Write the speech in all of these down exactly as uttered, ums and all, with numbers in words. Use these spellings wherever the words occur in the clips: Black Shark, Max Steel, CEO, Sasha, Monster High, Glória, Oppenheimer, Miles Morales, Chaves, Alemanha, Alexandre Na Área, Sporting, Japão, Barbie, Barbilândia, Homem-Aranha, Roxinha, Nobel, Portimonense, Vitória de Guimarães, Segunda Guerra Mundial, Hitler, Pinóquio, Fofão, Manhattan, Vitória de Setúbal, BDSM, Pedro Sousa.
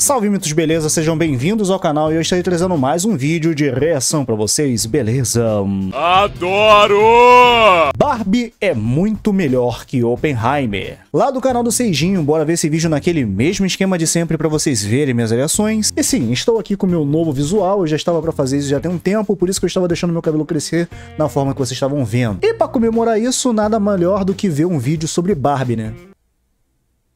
Salve mitos, beleza? Sejam bem-vindos ao canal e eu estarei trazendo mais um vídeo de reação pra vocês, beleza? Adoro! Barbie é muito melhor que Oppenheimer. Lá do canal do Seijinho, bora ver esse vídeo naquele mesmo esquema de sempre pra vocês verem minhas reações. E sim, estou aqui com o meu novo visual, eu já estava pra fazer isso já tem um tempo, por isso que eu estava deixando meu cabelo crescer na forma que vocês estavam vendo. E pra comemorar isso, nada melhor do que ver um vídeo sobre Barbie, né?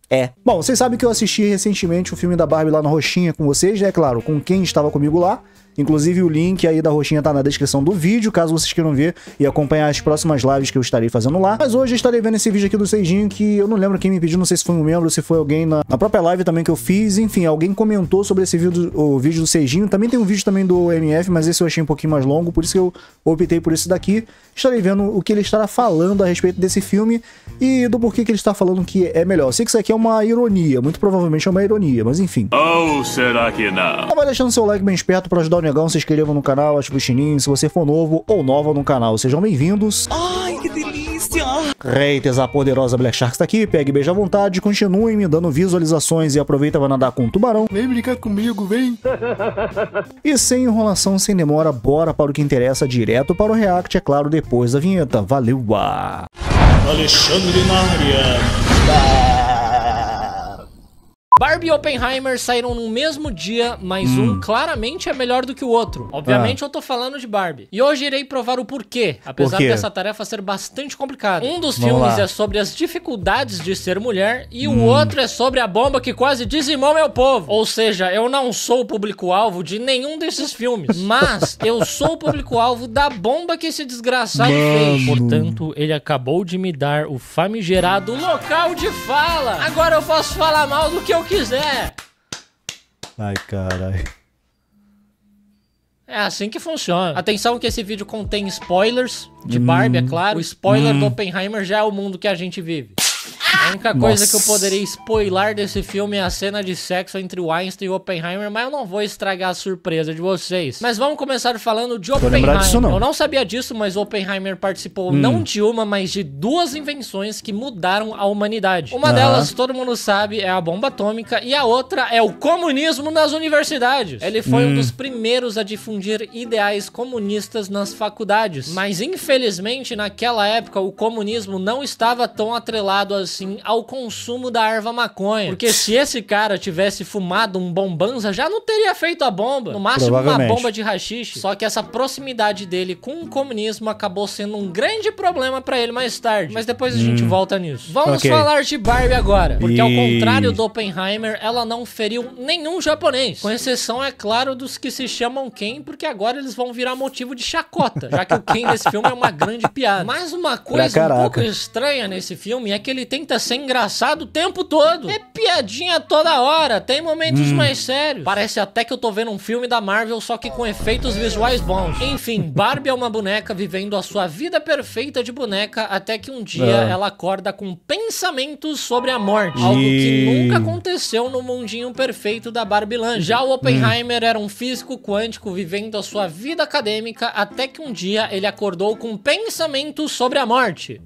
É. Bom, vocês sabem que eu assisti recentemente o filme da Barbie lá na Roxinha com vocês, né? Claro, com quem estava comigo lá. Inclusive o link aí da Roxinha tá na descrição do vídeo, caso vocês queiram ver e acompanhar as próximas lives que eu estarei fazendo lá. Mas hoje eu estarei vendo esse vídeo aqui do Seijinho, que eu não lembro quem me pediu, não sei se foi um membro, se foi alguém na, na própria live também que eu fiz. Enfim, alguém comentou sobre esse vídeo, o vídeo do Seijinho. Também tem um vídeo também do M F, mas esse eu achei um pouquinho mais longo, por isso que eu optei por esse daqui. Estarei vendo o que ele estará falando a respeito desse filme e do porquê que ele está falando que é melhor. Eu sei que isso aqui é uma ironia, muito provavelmente é uma ironia, mas enfim. Ou será que não? Vai deixando seu like bem esperto pra ajudar o negão, se inscreva no canal, ative o sininho, se você for novo ou nova no canal, sejam bem-vindos. Ai, que delícia! Haters, a poderosa Black Shark está aqui, pegue e beija à vontade, continuem me dando visualizações e aproveita para nadar com um tubarão. Vem brincar comigo, vem! E sem enrolação, sem demora, bora para o que interessa, direto para o react, é claro, depois da vinheta. Valeu! -a. Alexandre Na Área. Barbie e Oppenheimer saíram no mesmo dia, mas hum. um claramente é melhor do que o outro. Obviamente ah. eu tô falando de Barbie. E hoje irei provar o porquê, apesar Por quê? dessa tarefa ser bastante complicada. Um dos Vamos filmes lá. é sobre as dificuldades de ser mulher e hum. o outro é sobre a bomba que quase dizimou meu povo. Ou seja, eu não sou o público-alvo de nenhum desses filmes, mas eu sou o público-alvo da bomba que esse desgraçado fez. Portanto, ele acabou de me dar o famigerado local de fala. Agora eu posso falar mal do que eu quiser. Ai, caralho. É assim que funciona. Atenção que esse vídeo contém spoilers de hum, Barbie, é claro. O spoiler hum. do Oppenheimer já é o mundo que a gente vive. A única coisa Nossa. que eu poderia spoiler desse filme é a cena de sexo entre o Einstein e o Oppenheimer, mas eu não vou estragar a surpresa de vocês. Mas vamos começar falando de Oppenheimer. Disso, não. Eu não sabia disso, mas Oppenheimer participou hum. não de uma, mas de duas invenções que mudaram a humanidade. Uma ah. delas, todo mundo sabe, é a bomba atômica e a outra é o comunismo nas universidades. Ele foi hum. um dos primeiros a difundir ideais comunistas nas faculdades. Mas, infelizmente, naquela época, o comunismo não estava tão atrelado assim ao consumo da erva maconha. Porque se esse cara tivesse fumado um bombanza, já não teria feito a bomba. No máximo uma bomba de rachixe. Só que essa proximidade dele com o comunismo acabou sendo um grande problema pra ele mais tarde. Mas depois a hum. gente volta nisso. Vamos okay. falar de Barbie agora. Porque e... ao contrário do Oppenheimer, ela não feriu nenhum japonês. Com exceção, é claro, dos que se chamam Ken, porque agora eles vão virar motivo de chacota. Já que o Ken desse filme é uma grande piada. Mas uma coisa um pouco estranha nesse filme é que ele tenta ser engraçado o tempo todo. É piadinha toda hora, tem momentos hum. mais sérios. Parece até que eu tô vendo um filme da Marvel, só que com efeitos visuais bons. Enfim, Barbie é uma boneca vivendo a sua vida perfeita de boneca, até que um dia ah. ela acorda com pensamentos sobre a morte. Algo que nunca aconteceu no mundinho perfeito da Barbilândia. Já o Oppenheimer hum. era um físico quântico vivendo a sua vida acadêmica, até que um dia ele acordou com pensamentos sobre a morte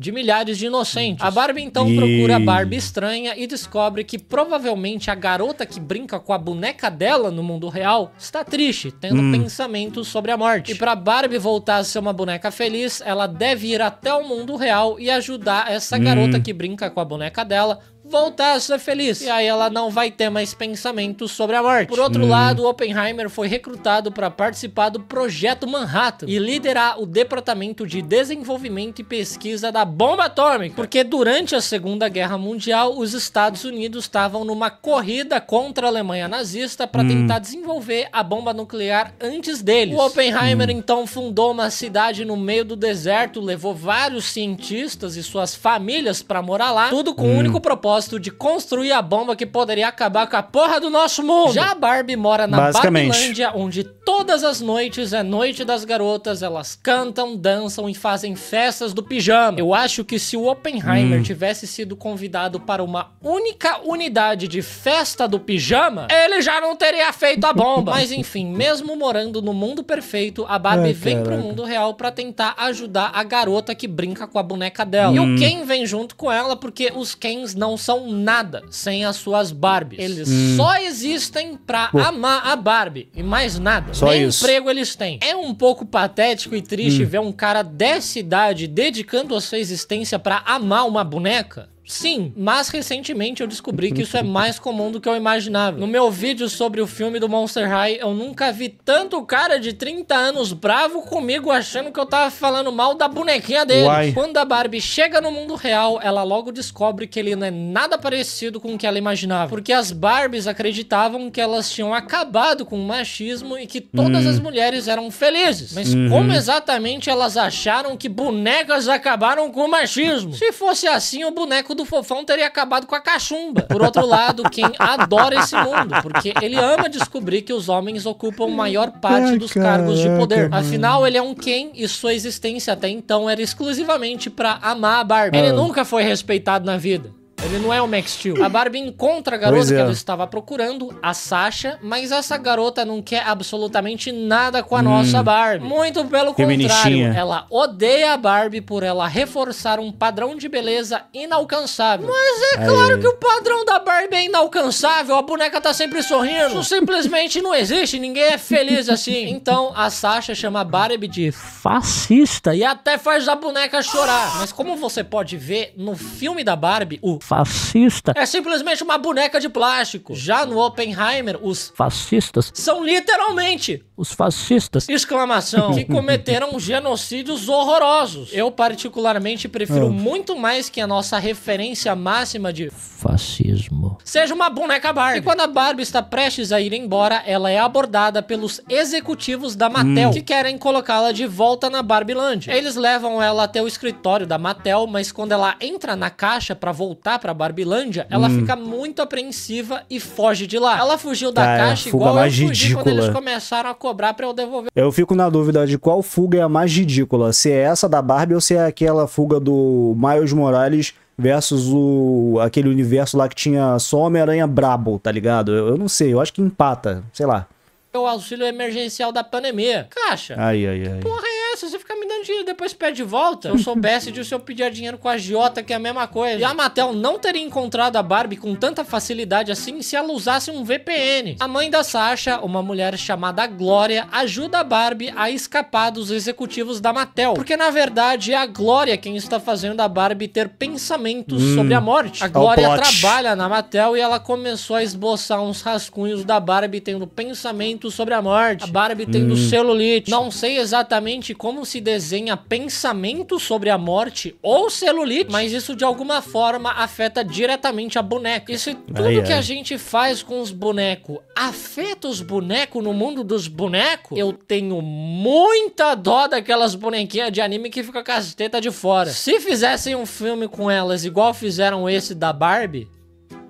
de milhares de inocentes. A Barbie então e... procura a Barbie estranha e descobre que provavelmente a garota que brinca com a boneca dela no mundo real está triste, tendo hum. pensamentos sobre a morte. E pra Barbie voltar a ser uma boneca feliz, ela deve ir até o mundo real e ajudar essa hum. garota que brinca com a boneca dela voltar a ser feliz. E aí ela não vai ter mais pensamentos sobre a morte. Por outro hum. lado, Oppenheimer foi recrutado para participar do Projeto Manhattan e liderar o Departamento de Desenvolvimento e Pesquisa da Bomba Atômica. Porque durante a Segunda Guerra Mundial, os Estados Unidos estavam numa corrida contra a Alemanha nazista para hum. tentar desenvolver a bomba nuclear antes deles. O Oppenheimer hum. então fundou uma cidade no meio do deserto, levou vários cientistas e suas famílias para morar lá, tudo com o hum. um único propósito propósito de construir a bomba que poderia acabar com a porra do nosso mundo. Já a Barbie mora na Barbilândia, onde todas as noites é noite das garotas, elas cantam, dançam e fazem festas do pijama. Eu acho que se o Oppenheimer hum. tivesse sido convidado para uma única unidade de festa do pijama, ele já não teria feito a bomba. Mas enfim, mesmo morando no mundo perfeito, a Barbie Ai, vem pro mundo real pra tentar ajudar a garota que brinca com a boneca dela. Hum. E o Ken vem junto com ela porque os Kens não são nada sem as suas Barbies. Eles hum. só existem pra Pô. amar a Barbie e mais nada. Só Nem isso. emprego eles têm. É um pouco patético e triste hum. ver um cara dessa idade dedicando a sua existência pra amar uma boneca. Sim, mas recentemente eu descobri que isso é mais comum do que eu imaginava. No meu vídeo sobre o filme do Monster High, eu nunca vi tanto cara de trinta anos bravo comigo achando que eu tava falando mal da bonequinha dele. Uai. Quando a Barbie chega no mundo real, ela logo descobre que ele não é nada parecido com o que ela imaginava. Porque as Barbies acreditavam que elas tinham acabado com o machismo e que todas hum. as mulheres eram felizes. Mas uhum. como exatamente elas acharam que bonecas acabaram com o machismo? Se fosse assim, o boneco do fofão teria acabado com a cachumba. Por outro lado, quem adora esse mundo, porque ele ama descobrir que os homens ocupam maior parte Ai, dos caraca, cargos de poder. Mano. Afinal, ele é um Ken e sua existência até então era exclusivamente pra amar a Barbie. Ele oh. nunca foi respeitado na vida. Ele não é o Max Steel. A Barbie encontra a garota é. que ela estava procurando, a Sasha, mas essa garota não quer absolutamente nada com a hum. nossa Barbie. Muito pelo que contrário, benichinha. ela odeia a Barbie por ela reforçar um padrão de beleza inalcançável. Mas é Aê. claro que o padrão da Barbie é inalcançável, a boneca tá sempre sorrindo. Isso simplesmente não existe, ninguém é feliz assim. Então a Sasha chama a Barbie de fascista e até faz a boneca chorar. Mas como você pode ver, no filme da Barbie, o fascista é simplesmente uma boneca de plástico. Já no Oppenheimer, os fascistas são literalmente os fascistas, exclamação, que cometeram genocídios horrorosos. Eu particularmente prefiro oh. muito mais que a nossa referência máxima de fascismo seja uma boneca Barbie. E quando a Barbie está prestes a ir embora, ela é abordada pelos executivos da Mattel, hum. que querem colocá-la de volta na Barbilândia. Eles levam ela até o escritório da Mattel, mas quando ela entra na caixa pra voltar pra Barbilândia, ela hum. fica muito apreensiva e foge de lá. Ela fugiu da Cara, caixa igual eu fugi ridícula. quando eles começaram a cobrar pra eu devolver. Eu fico na dúvida de qual fuga é a mais ridícula, se é essa da Barbie ou se é aquela fuga do Miles Morales versus o, aquele universo lá que tinha só Homem-Aranha brabo, tá ligado? Eu, eu não sei, eu acho que empata, sei lá. O auxílio emergencial da pandemia. Caixa. Ai, ai, ai. Que porra é essa? Você fica me dando dinheiro, depois pede de volta. Se eu soubesse disso, eu pedia dinheiro com a agiota, que é a mesma coisa. E a Mattel não teria encontrado a Barbie com tanta facilidade assim se ela usasse um V P N. A mãe da Sasha, uma mulher chamada Glória, ajuda a Barbie a escapar dos executivos da Mattel. Porque, na verdade, é a Glória quem está fazendo a Barbie ter pensamentos hum, sobre a morte. A Glória trabalha na Mattel e ela começou a esboçar uns rascunhos da Barbie tendo pensamentos sobre a morte. A Barbie tendo hum. celulite. Não sei exatamente como se desenha pensamento sobre a morte ou celulite, mas isso de alguma forma afeta diretamente a boneca. E se tudo ai, que ai. a gente faz com os bonecos afeta os bonecos no mundo dos bonecos, eu tenho muita dó daquelas bonequinhas de anime que ficam com as tetas de fora. Se fizessem um filme com elas igual fizeram esse da Barbie,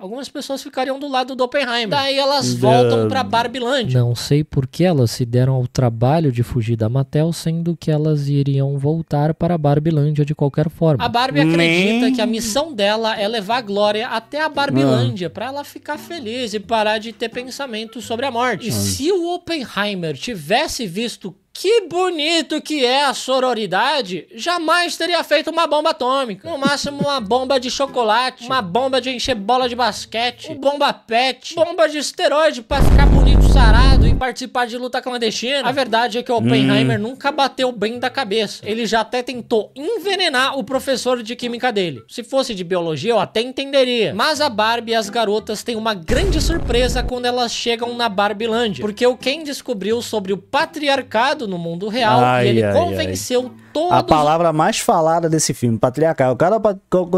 algumas pessoas ficariam do lado do Oppenheimer. Daí elas voltam pra Barbilândia. Não sei por que elas se deram ao trabalho de fugir da Mattel, sendo que elas iriam voltar para a Barbilândia de qualquer forma. A Barbie acredita Nem. que a missão dela é levar a Glória até a Barbilândia, ah. pra ela ficar feliz e parar de ter pensamentos sobre a morte. E ah. se o Oppenheimer tivesse visto que bonito que é a sororidade, jamais teria feito uma bomba atômica. No máximo uma bomba de chocolate, uma bomba de encher bola de basquete, uma bomba pet, bomba de esteroide pra ficar bonito, sarado e participar de luta clandestina. A verdade é que o Oppenheimer hum. nunca bateu bem da cabeça. Ele já até tentou envenenar o professor de química dele. Se fosse de biologia, eu até entenderia. Mas a Barbie e as garotas têm uma grande surpresa quando elas chegam na Barbilândia, porque o Ken descobriu sobre o patriarcado no mundo real, ai, e ele ai, convenceu ai. todos... A palavra mais falada desse filme, patriarcal. Cada,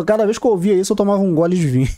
cada vez que eu ouvia isso, eu tomava um gole de vinho.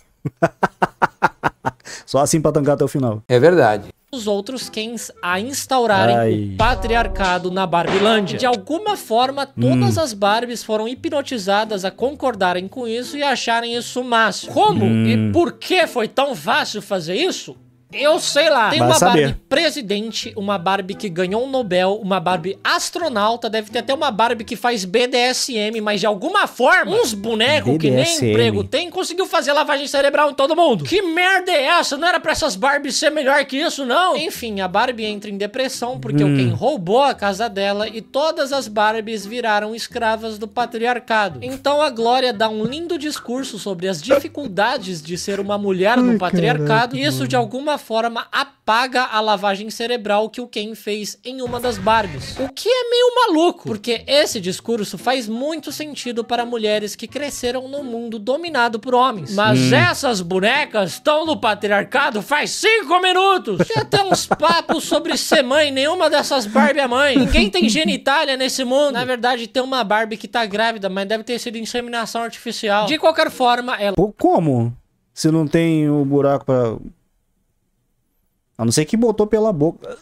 Só assim pra tancar até o final. É verdade. Os outros Kens a instaurarem Ai. o patriarcado na Barbilândia. De alguma forma, todas hum. as Barbies foram hipnotizadas a concordarem com isso e acharem isso o máximo. Como hum. e por que foi tão fácil fazer isso? Eu sei lá. Tem Vai uma saber. Barbie presidente, uma Barbie que ganhou um Nobel, uma Barbie astronauta, deve ter até uma Barbie que faz B D S M, mas de alguma forma, uns bonecos que nem emprego tem, conseguiu fazer lavagem cerebral em todo mundo. Que merda é essa? Não era pra essas Barbies ser melhor que isso, não? Enfim, a Barbie entra em depressão porque hum. o Ken roubou a casa dela e todas as Barbies viraram escravas do patriarcado. Então a Glória dá um lindo discurso sobre as dificuldades de ser uma mulher no Ai, patriarcado, e isso de alguma forma forma apaga a lavagem cerebral que o Ken fez em uma das Barbies. O que é meio maluco, porque esse discurso faz muito sentido para mulheres que cresceram num mundo dominado por homens. Mas hum. essas bonecas estão no patriarcado faz cinco minutos! Tem até uns papos sobre ser mãe, nenhuma dessas Barbie é mãe. Ninguém tem genitália nesse mundo. Na verdade, tem uma Barbie que tá grávida, mas deve ter sido inseminação artificial. De qualquer forma, ela... Pô, como? Se não tem o buraco pra... A não ser que botou pela boca.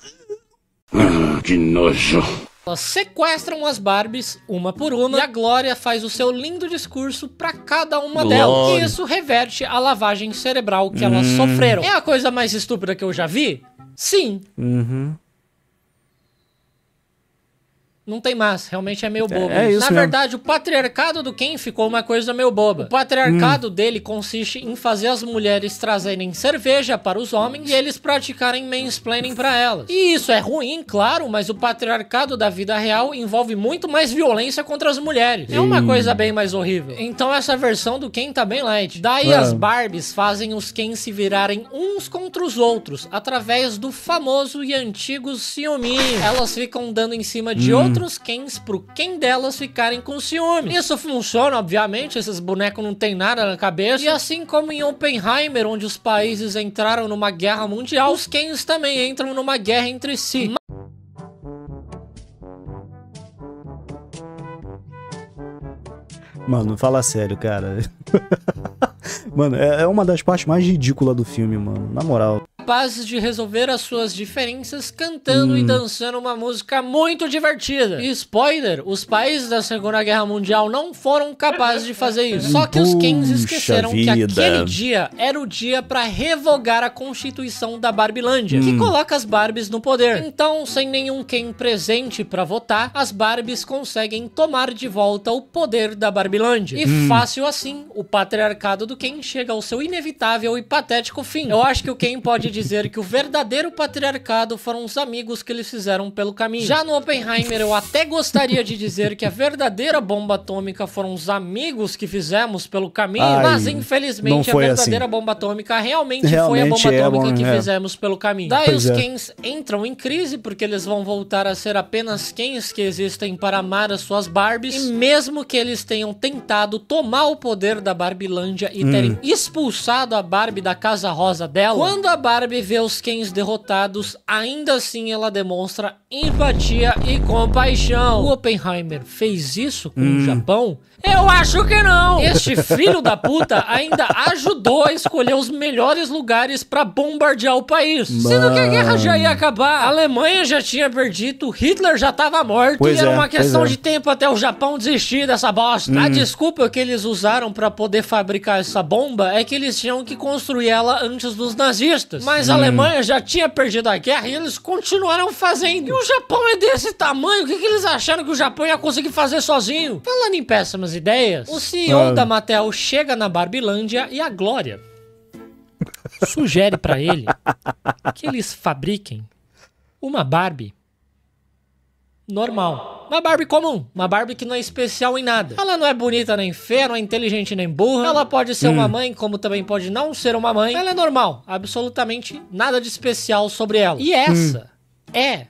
Ah, que nojo. Elas sequestram as Barbies, uma por uma, e a Glória faz o seu lindo discurso pra cada uma Glória. delas. E isso reverte a lavagem cerebral que hum. elas sofreram. É a coisa mais estúpida que eu já vi? Sim. Uhum. Não tem mais, realmente é meio bobo. É, é isso Na mesmo. verdade, o patriarcado do Ken ficou uma coisa meio boba. O patriarcado hum. dele consiste em fazer as mulheres trazerem cerveja para os homens e eles praticarem mansplaining para elas. E isso é ruim, claro, mas o patriarcado da vida real envolve muito mais violência contra as mulheres. É uma hum. coisa bem mais horrível. Então essa versão do Ken tá bem light. Daí Mano. as Barbies fazem os Ken se virarem uns contra os outros através do famoso e antigo ciúminho. Elas ficam dando em cima de hum. outros Outros Kens pro Ken delas ficarem com ciúme. Isso funciona, obviamente, esses bonecos não tem nada na cabeça. E assim como em Oppenheimer, onde os países entraram numa guerra mundial, os Kens também entram numa guerra entre si. Mano, fala sério, cara. Mano, é uma das partes mais ridículas do filme, mano, na moral. Capazes de resolver as suas diferenças cantando hum. e dançando uma música muito divertida. E spoiler, os países da Segunda Guerra Mundial não foram capazes de fazer isso. Só que Puxa os Kens esqueceram vida. que aquele dia era o dia pra revogar a Constituição da Barbilândia, hum. que coloca as Barbies no poder. Então, sem nenhum Ken presente pra votar, as Barbies conseguem tomar de volta o poder da Barbilândia. E hum. fácil assim, o patriarcado do Ken chega ao seu inevitável e patético fim. Eu acho que o Ken pode dizer que o verdadeiro patriarcado foram os amigos que eles fizeram pelo caminho. Já no Oppenheimer, eu até gostaria de dizer que a verdadeira bomba atômica foram os amigos que fizemos pelo caminho, Ai, mas infelizmente a verdadeira assim. bomba atômica realmente, realmente foi a bomba é atômica bom, que é. fizemos pelo caminho. Daí pois os é. Kens entram em crise porque eles vão voltar a ser apenas Kens que existem para amar as suas Barbies, e mesmo que eles tenham tentado tomar o poder da Barbilândia e hum. terem expulsado a Barbie da casa rosa dela, quando a Barbie Barbie vê os Kens derrotados, ainda assim ela demonstra empatia e compaixão. O Oppenheimer fez isso com hum. o Japão? Eu acho que não! Este filho da puta ainda ajudou a escolher os melhores lugares pra bombardear o país. Mano. Sendo que a guerra já ia acabar, a Alemanha já tinha perdido, Hitler já tava morto, pois e era é, uma questão é. de tempo até o Japão desistir dessa bosta. Hum. A desculpa que eles usaram pra poder fabricar essa bomba é que eles tinham que construir ela antes dos nazistas. Mas a hum. Alemanha já tinha perdido a guerra e eles continuaram fazendo. E o Japão é desse tamanho, o que, que eles acharam que o Japão ia conseguir fazer sozinho? Falando em péssimas ideias, o C E O ah. da Mattel chega na Barbilândia e a Glória sugere pra ele que eles fabriquem uma Barbie normal. Uma Barbie comum. Uma Barbie que não é especial em nada. Ela não é bonita nem feia, não é inteligente nem burra. Ela pode ser hum. uma mãe, como também pode não ser uma mãe. Ela é normal. Absolutamente nada de especial sobre ela. E essa hum. é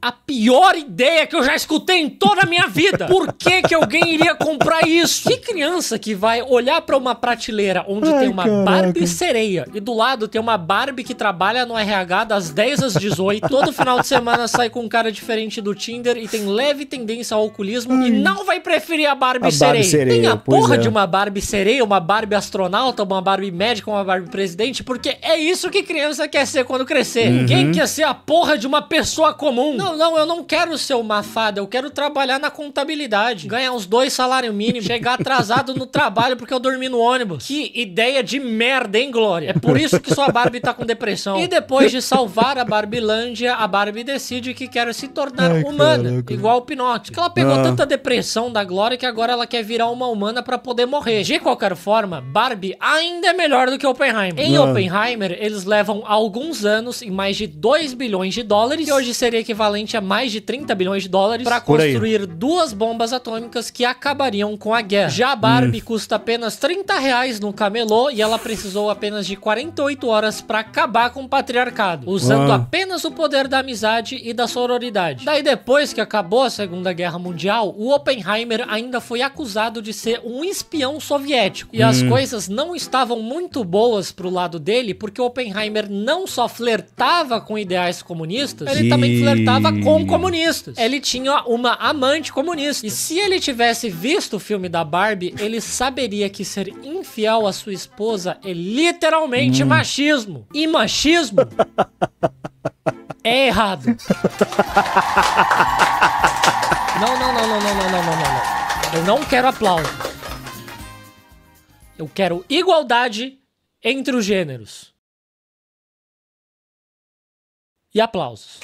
a pior ideia que eu já escutei em toda a minha vida. Por que que alguém iria comprar isso? Que criança que vai olhar pra uma prateleira onde Ai, tem uma caraca. Barbie sereia e do lado tem uma Barbie que trabalha no R H das dez às dezoito, todo final de semana sai com um cara diferente do Tinder e tem leve tendência ao alcoolismo Ai. E não vai preferir a Barbie, a sereia. Barbie sereia. Tem a porra é. de uma Barbie sereia, uma Barbie astronauta, uma Barbie médica, uma Barbie presidente, porque é isso que criança quer ser quando crescer. Uhum. Ninguém quer ser a porra de uma pessoa comum. Não, não, eu não quero ser uma fada, eu quero trabalhar na contabilidade, ganhar uns dois salários mínimos, chegar atrasado no trabalho porque eu dormi no ônibus. Que ideia de merda, hein, Glória? É por isso que sua Barbie tá com depressão. E depois de salvar a Barbilândia, a Barbie decide que quer se tornar Ai, humana, caraca. Igual o Pinóquio. Porque ela pegou ah. tanta depressão da Glória que agora ela quer virar uma humana pra poder morrer. De qualquer forma, Barbie ainda é melhor do que Oppenheimer. Em ah. Oppenheimer, eles levam alguns anos e mais de dois bilhões de dólares, que hoje seria equivalente a mais de trinta bilhões de dólares para construir duas bombas atômicas que acabariam com a guerra. Já a Barbie hum. custa apenas trinta reais no camelô e ela precisou apenas de quarenta e oito horas para acabar com o patriarcado, usando ah. apenas o poder da amizade e da sororidade. Daí depois que acabou a Segunda Guerra Mundial, o Oppenheimer ainda foi acusado de ser um espião soviético. E hum. as coisas não estavam muito boas pro lado dele, porque o Oppenheimer não só flertava com ideais comunistas, ele e... também flertava com comunistas. Ele tinha uma amante comunista. E se ele tivesse visto o filme da Barbie, ele saberia que ser infiel à sua esposa é literalmente hum. machismo. E machismo é errado. Não, não, não, não, não, não, não, não, não. Eu não quero aplauso. Eu quero igualdade entre os gêneros. E aplausos.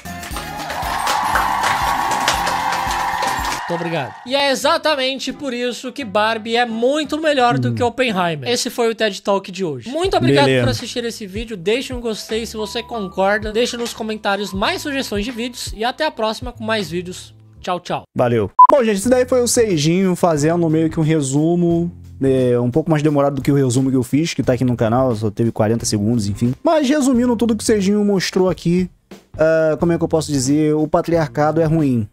Muito obrigado. E é exatamente por isso que Barbie é muito melhor do hum. que Oppenheimer. Esse foi o TED Talk de hoje. Muito obrigado Beleza. por assistir esse vídeo. Deixe um gostei se você concorda. Deixe nos comentários mais sugestões de vídeos. E até a próxima com mais vídeos. Tchau, tchau. Valeu. Bom, gente, isso daí foi o Seijinho fazendo meio que um resumo... É um pouco mais demorado do que o resumo que eu fiz, que tá aqui no canal, só teve quarenta segundos, enfim. Mas resumindo tudo que o Seijinho mostrou aqui, uh, como é que eu posso dizer? O patriarcado é ruim.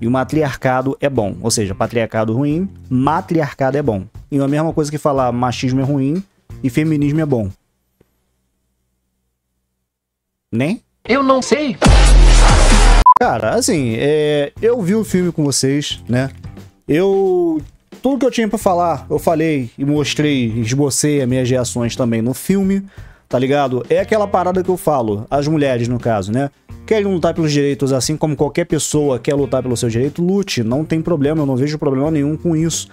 E o matriarcado é bom. Ou seja, patriarcado ruim, matriarcado é bom. E é a mesma coisa que falar machismo é ruim e feminismo é bom. Né? Eu não sei. Cara, assim, é... eu vi o filme com vocês, né? Eu... Tudo que eu tinha pra falar, eu falei e mostrei, esbocei as minhas reações também no filme, tá ligado? É aquela parada que eu falo, as mulheres no caso, né? Querem lutar pelos direitos assim como qualquer pessoa quer lutar pelo seu direito, lute, não tem problema, eu não vejo problema nenhum com isso.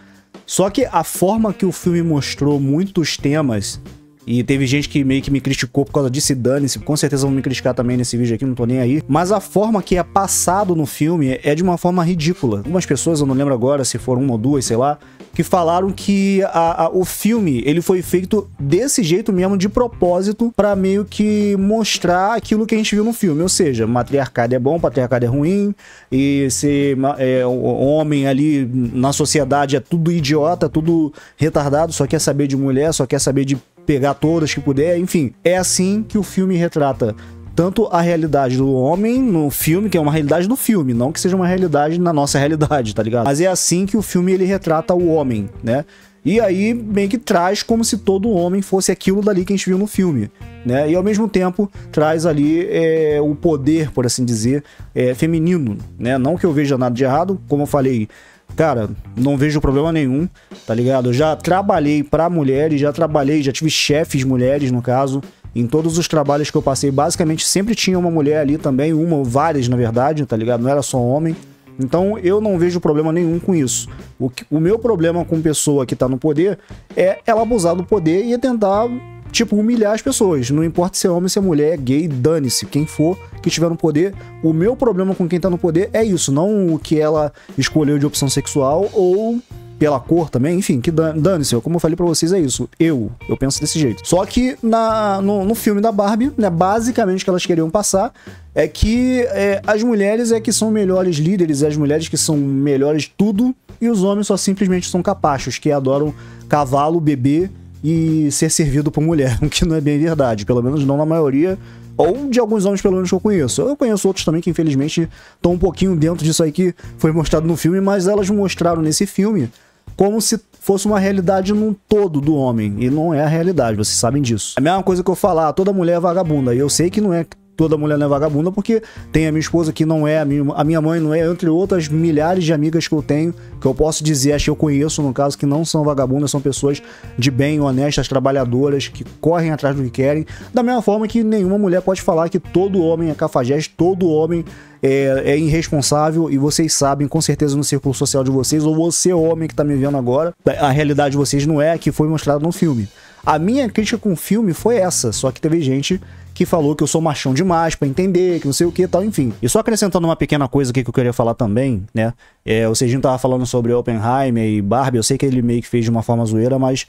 Só que a forma que o filme mostrou muitos temas, e teve gente que meio que me criticou por causa disso, dane-se, com certeza vão me criticar também nesse vídeo aqui, não tô nem aí. Mas a forma que é passado no filme é de uma forma ridícula. Algumas pessoas, eu não lembro agora se foram uma ou duas, sei lá, que falaram que a, a, o filme ele foi feito desse jeito mesmo, de propósito, pra meio que mostrar aquilo que a gente viu no filme. Ou seja, matriarcado é bom, patriarcado é ruim, e ser é, homem ali na sociedade é tudo idiota, tudo retardado, só quer saber de mulher, só quer saber de pegar todas que puder, enfim. É assim que o filme retrata tanto a realidade do homem no filme, que é uma realidade do filme, não que seja uma realidade na nossa realidade, tá ligado? Mas é assim que o filme ele retrata o homem, né? E aí meio que traz como se todo homem fosse aquilo dali que a gente viu no filme, né? E ao mesmo tempo traz ali é, o poder, por assim dizer, é, feminino, né? Não que eu veja nada de errado, como eu falei, cara, não vejo problema nenhum, tá ligado? Eu já trabalhei pra mulheres, já trabalhei, já tive chefes mulheres, no caso. Em todos os trabalhos que eu passei, basicamente, sempre tinha uma mulher ali também, uma ou várias, na verdade, tá ligado? Não era só homem. Então, eu não vejo problema nenhum com isso. O, que, o meu problema com pessoa que tá no poder é ela abusar do poder e tentar, tipo, humilhar as pessoas. Não importa se é homem, se é mulher, é gay, dane-se. Quem for que tiver no poder, o meu problema com quem tá no poder é isso. Não o que ela escolheu de opção sexual ou pela cor também. Enfim, que dane-se. Como eu falei pra vocês, é isso. Eu, eu penso desse jeito. Só que na, no, no filme da Barbie, né, basicamente o que elas queriam passar é que é, as mulheres é que são melhores líderes, as mulheres que são melhores tudo, e os homens só simplesmente são capachos, que adoram cavalo, bebê, e ser servido por mulher, o que não é bem verdade, pelo menos não na maioria ou de alguns homens pelo menos que eu conheço. Eu conheço outros também que infelizmente estão um pouquinho dentro disso aí que foi mostrado no filme, mas elas mostraram nesse filme como se fosse uma realidade num todo do homem, e não é a realidade, vocês sabem disso. É a mesma coisa que eu falar, toda mulher é vagabunda, e eu sei que não é... Toda mulher não é vagabunda, porque tem a minha esposa que não é, a minha, a minha mãe não é, entre outras milhares de amigas que eu tenho, que eu posso dizer, acho que eu conheço, no caso, que não são vagabundas, são pessoas de bem, honestas, trabalhadoras, que correm atrás do que querem, da mesma forma que nenhuma mulher pode falar que todo homem é cafajeste, todo homem é, é irresponsável, e vocês sabem, com certeza, no círculo social de vocês, ou você, homem que tá me vendo agora, a realidade de vocês não é a que foi mostrada no filme. A minha crítica com o filme foi essa, só que teve gente que falou que eu sou machão demais pra entender, que não sei o que e tal, enfim. E só acrescentando uma pequena coisa aqui que eu queria falar também, né? É, o Seijinho tava falando sobre Oppenheimer e Barbie, eu sei que ele meio que fez de uma forma zoeira, mas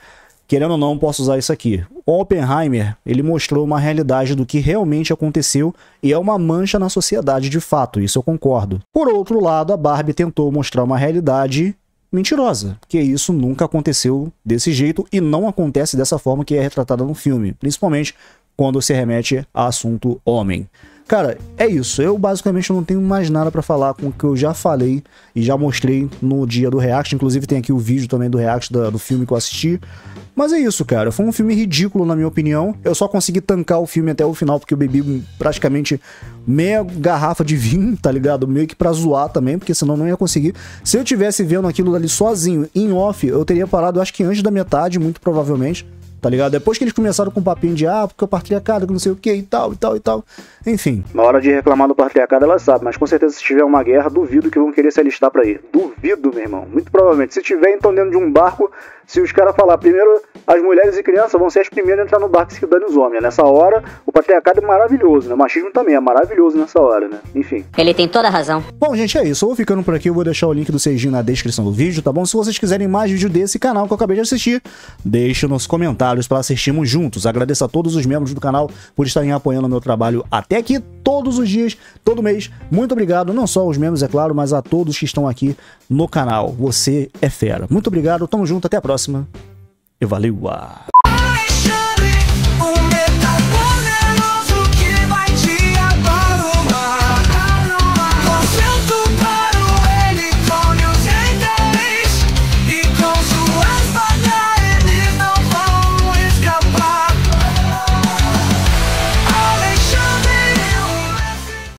querendo ou não, posso usar isso aqui. O Oppenheimer, ele mostrou uma realidade do que realmente aconteceu e é uma mancha na sociedade de fato, isso eu concordo. Por outro lado, a Barbie tentou mostrar uma realidade... mentirosa, que isso nunca aconteceu desse jeito e não acontece dessa forma que é retratada no filme, principalmente quando se remete a assunto homem. Cara, é isso, eu basicamente não tenho mais nada pra falar com o que eu já falei e já mostrei no dia do react, inclusive tem aqui o vídeo também do react da, do filme que eu assisti, mas é isso, cara, foi um filme ridículo na minha opinião, eu só consegui tancar o filme até o final porque eu bebi praticamente meia garrafa de vinho, tá ligado, meio que pra zoar também, porque senão não ia conseguir, se eu tivesse vendo aquilo dali sozinho, em off, eu teria parado acho que antes da metade, muito provavelmente, tá ligado? Depois que eles começaram com o papinho de ah, porque o patriarcado, que não sei o que e tal, e tal, e tal. Enfim. Na hora de reclamar do patriarcado, ela sabe, mas com certeza se tiver uma guerra, duvido que vão querer se alistar pra ir. Duvido, meu irmão. Muito provavelmente. Se tiver, então, dentro de um barco, se os caras falar primeiro, as mulheres e crianças vão ser as primeiras a entrar no barco que se dane os homens. Nessa hora, o patriarcado é maravilhoso, né? O machismo também é maravilhoso nessa hora, né? Enfim. Ele tem toda a razão. Bom, gente, é isso. Eu vou ficando por aqui. Eu vou deixar o link do Seijinho na descrição do vídeo, tá bom? Se vocês quiserem mais vídeo desse canal que eu acabei de assistir, deixe nos comentários para assistirmos juntos. Agradeço a todos os membros do canal por estarem apoiando o meu trabalho até aqui, todos os dias, todo mês. Muito obrigado, não só aos membros, é claro, mas a todos que estão aqui no canal. Você é fera. Muito obrigado, tamo junto, até a próxima e valeu!